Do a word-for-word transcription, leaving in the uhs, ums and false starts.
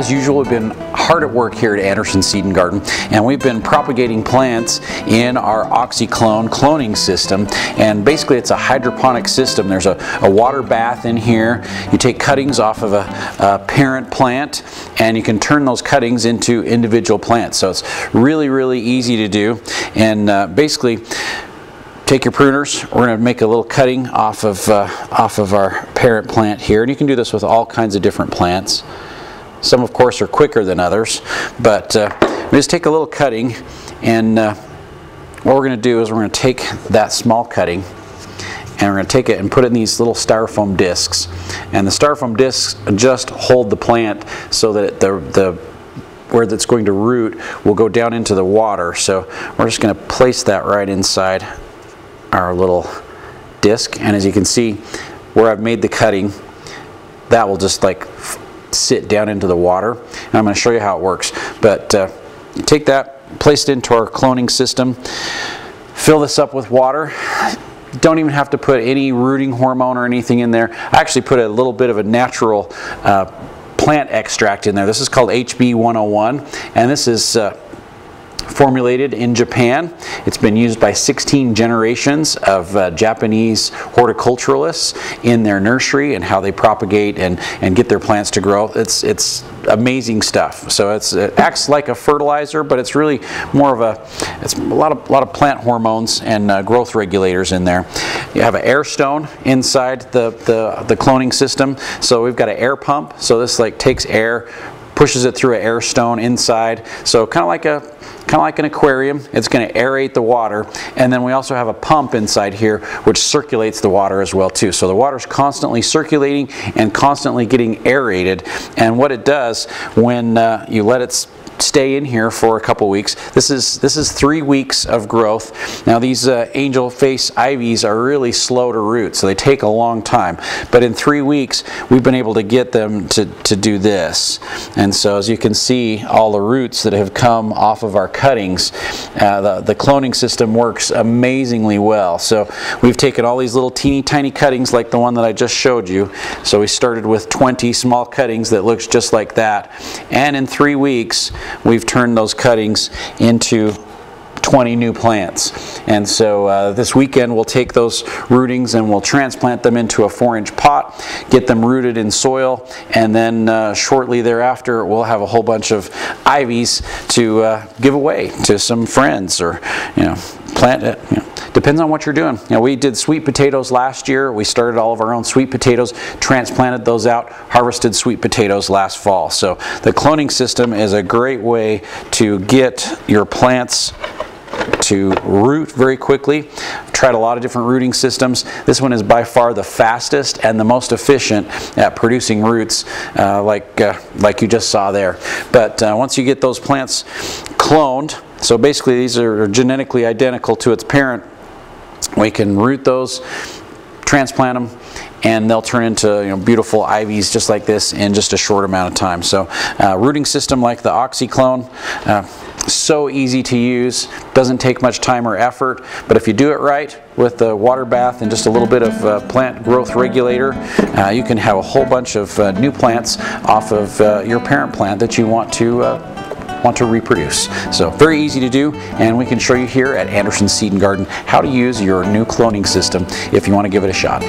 As usual, we've been hard at work here at Anderson's Seed and Garden, and we've been propagating plants in our OxyClone cloning system. And basically it's a hydroponic system. There's a, a water bath in here. You take cuttings off of a, a parent plant, and you can turn those cuttings into individual plants. So it's really, really easy to do. And uh, basically, take your pruners. We're going to make a little cutting off of, uh, off of our parent plant here. And you can do this with all kinds of different plants. Some, of course, are quicker than others. But uh, just take a little cutting, and uh, what we're going to do is we're going to take that small cutting, and we're going to take it and put it in these little styrofoam discs. And the styrofoam discs just hold the plant so that the, the where that's going to root will go down into the water. So we're just going to place that right inside our little disc, and as you can see where I've made the cutting, that will just like sit down into the water. And I'm going to show you how it works, but uh, take that, place it into our cloning system, fill this up with water. Don't even have to put any rooting hormone or anything in there. I actually put a little bit of a natural uh, plant extract in there. This is called H B one oh one, and this is uh, formulated in Japan. It's been used by sixteen generations of uh, Japanese horticulturalists in their nursery and how they propagate and, and get their plants to grow. It's, it's amazing stuff. So it's, it acts like a fertilizer, but it's really more of a, it's a lot of, lot of plant hormones and uh, growth regulators in there. You have an air stone inside the, the, the cloning system. So we've got an air pump. So this like takes air, pushes it through an air stone inside, so kind of like a kind of like an aquarium. It's going to aerate the water, and then we also have a pump inside here which circulates the water as well too. So the water's constantly circulating and constantly getting aerated. And what it does when uh, you let it stay in here for a couple weeks, this is this is three weeks of growth. Now these uh, angel face ivies are really slow to root, so they take a long time, but in three weeks we've been able to get them to, to do this. And so as you can see, all the roots that have come off of our cuttings, uh, the, the cloning system works amazingly well. So we've taken all these little teeny tiny cuttings like the one that I just showed you. So we started with twenty small cuttings that looks just like that, and in three weeks we've turned those cuttings into twenty new plants. And so uh, this weekend we'll take those rootings and we'll transplant them into a four inch pot, get them rooted in soil, and then uh, shortly thereafter we'll have a whole bunch of ivies to uh, give away to some friends, or you know, plant it. You know, depends on what you're doing. You know, we did sweet potatoes last year. We started all of our own sweet potatoes, transplanted those out, harvested sweet potatoes last fall. So the cloning system is a great way to get your plants to root very quickly. I've tried a lot of different rooting systems. This one is by far the fastest and the most efficient at producing roots, uh, like, uh, like you just saw there. But uh, once you get those plants cloned, so basically these are genetically identical to its parent, we can root those, transplant them, and they'll turn into, you know, beautiful ivies just like this in just a short amount of time. So uh, rooting system like the OxyClone, uh, so easy to use, doesn't take much time or effort, but if you do it right with the water bath and just a little bit of uh, plant growth regulator, uh, you can have a whole bunch of uh, new plants off of uh, your parent plant that you want to uh, want to reproduce. So very easy to do, and we can show you here at Anderson's Seed and Garden how to use your new cloning system if you want to give it a shot.